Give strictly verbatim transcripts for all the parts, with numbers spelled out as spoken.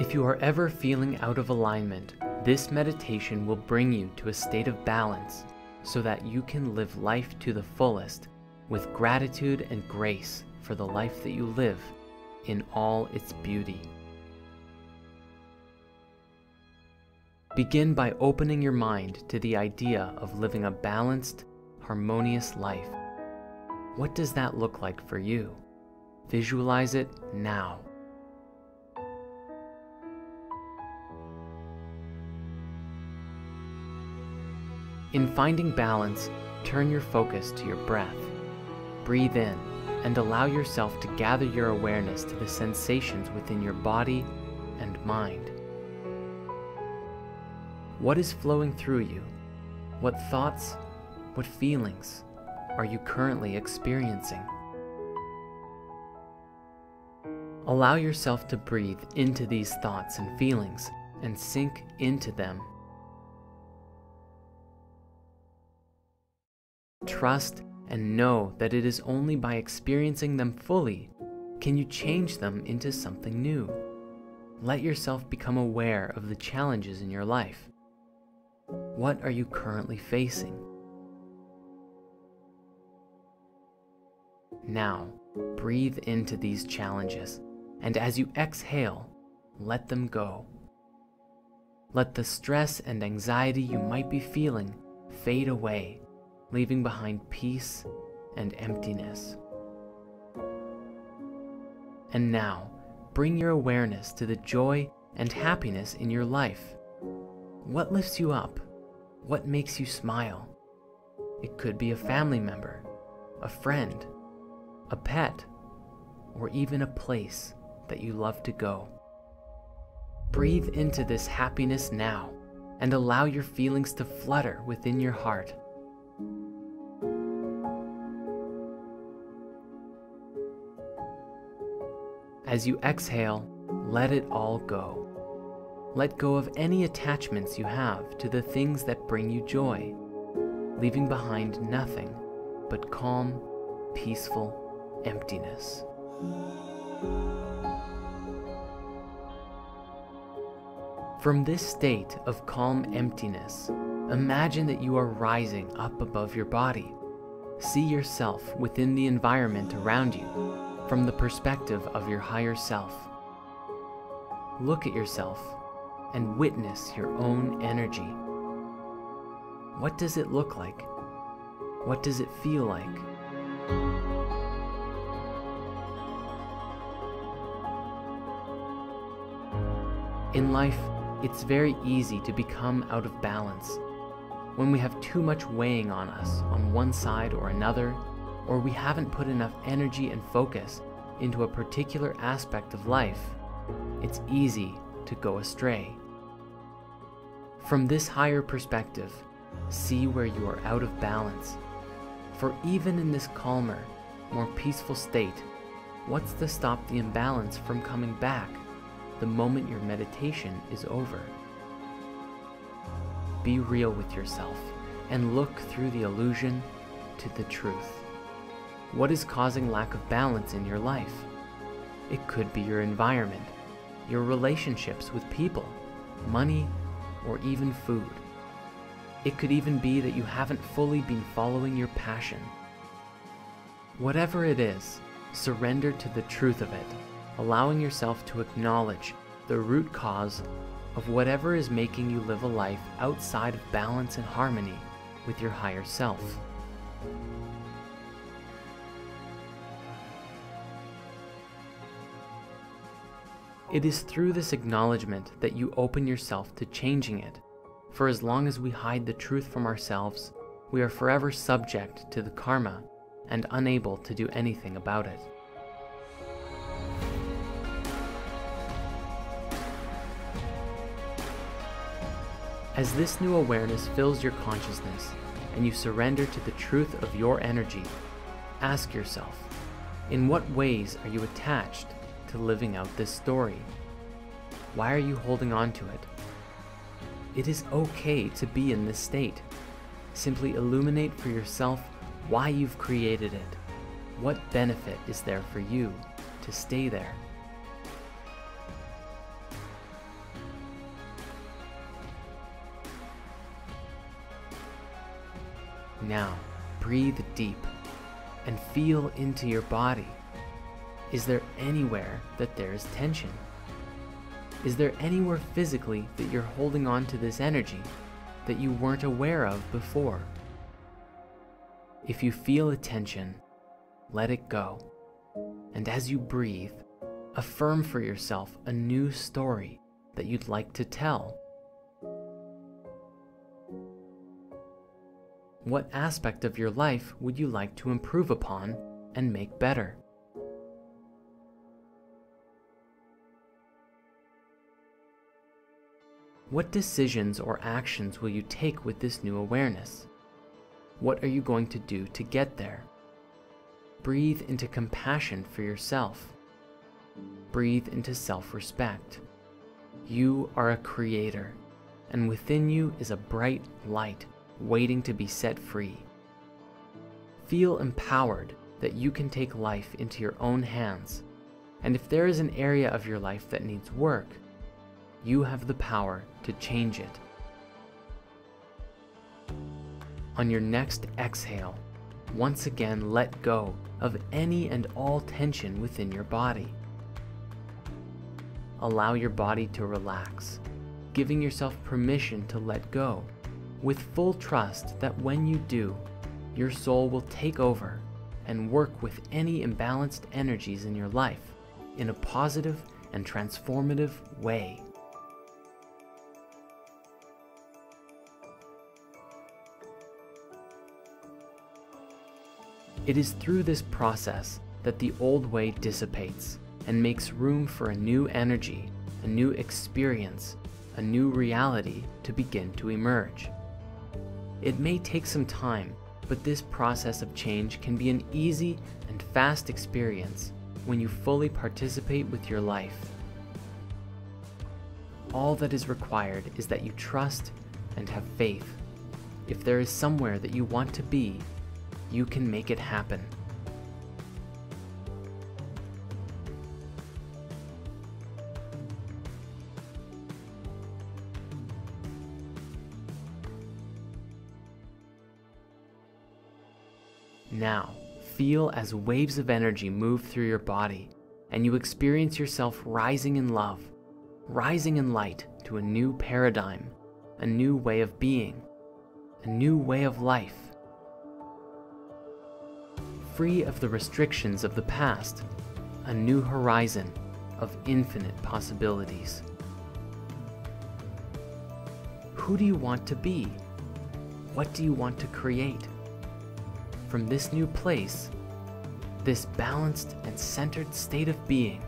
If you are ever feeling out of alignment, this meditation will bring you to a state of balance so that you can live life to the fullest with gratitude and grace for the life that you live in all its beauty. Begin by opening your mind to the idea of living a balanced, harmonious life. What does that look like for you? Visualize it now. In finding balance, turn your focus to your breath. Breathe in and allow yourself to gather your awareness to the sensations within your body and mind. What is flowing through you? What thoughts, what feelings are you currently experiencing? Allow yourself to breathe into these thoughts and feelings and sink into them. Trust and know that it is only by experiencing them fully can you change them into something new. Let yourself become aware of the challenges in your life. What are you currently facing? Now, breathe into these challenges, and as you exhale, let them go. Let the stress and anxiety you might be feeling fade away, leaving behind peace and emptiness. And now, bring your awareness to the joy and happiness in your life. What lifts you up? What makes you smile? It could be a family member, a friend, a pet, or even a place that you love to go. Breathe into this happiness now and allow your feelings to flutter within your heart. As you exhale, let it all go. Let go of any attachments you have to the things that bring you joy, leaving behind nothing but calm, peaceful emptiness. From this state of calm emptiness, imagine that you are rising up above your body. See yourself within the environment around you from the perspective of your higher self. Look at yourself and witness your own energy. What does it look like? What does it feel like? In life, it's very easy to become out of balance. When we have too much weighing on us on one side or another, or we haven't put enough energy and focus into a particular aspect of life, it's easy to go astray. From this higher perspective, see where you are out of balance. For even in this calmer, more peaceful state, what's to stop the imbalance from coming back the moment your meditation is over? Be real with yourself and look through the illusion to the truth. What is causing lack of balance in your life? It could be your environment, your relationships with people, money, or even food. It could even be that you haven't fully been following your passion. Whatever it is, surrender to the truth of it, allowing yourself to acknowledge the root cause of whatever is making you live a life outside of balance and harmony with your higher self. It is through this acknowledgement that you open yourself to changing it. For as long as we hide the truth from ourselves, we are forever subject to the karma and unable to do anything about it. As this new awareness fills your consciousness and you surrender to the truth of your energy, ask yourself, in what ways are you attached to living out this story? Why are you holding on to it? It is okay to be in this state. Simply illuminate for yourself why you've created it. What benefit is there for you to stay there? Now, breathe deep and feel into your body. Is there anywhere that there is tension? Is there anywhere physically that you're holding on to this energy that you weren't aware of before? If you feel a tension, let it go. And as you breathe, affirm for yourself a new story that you'd like to tell. What aspect of your life would you like to improve upon and make better? What decisions or actions will you take with this new awareness? What are you going to do to get there? Breathe into compassion for yourself. Breathe into self-respect. You are a creator, and within you is a bright light waiting to be set free. Feel empowered that you can take life into your own hands, and if there is an area of your life that needs work, you have the power to change it. On your next exhale, once again let go of any and all tension within your body. Allow your body to relax, giving yourself permission to let go, with full trust that when you do, your soul will take over and work with any imbalanced energies in your life in a positive and transformative way. It is through this process that the old way dissipates and makes room for a new energy, a new experience, a new reality to begin to emerge. It may take some time, but this process of change can be an easy and fast experience when you fully participate with your life. All that is required is that you trust and have faith. If there is somewhere that you want to be, you can make it happen. Now, feel as waves of energy move through your body, and you experience yourself rising in love, rising in light to a new paradigm, a new way of being, a new way of life. Free of the restrictions of the past, a new horizon of infinite possibilities. Who do you want to be? What do you want to create? From this new place, this balanced and centered state of being,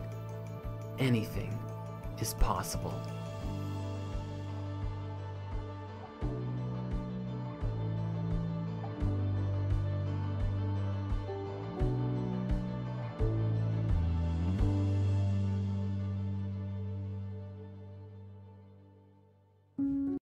anything is possible.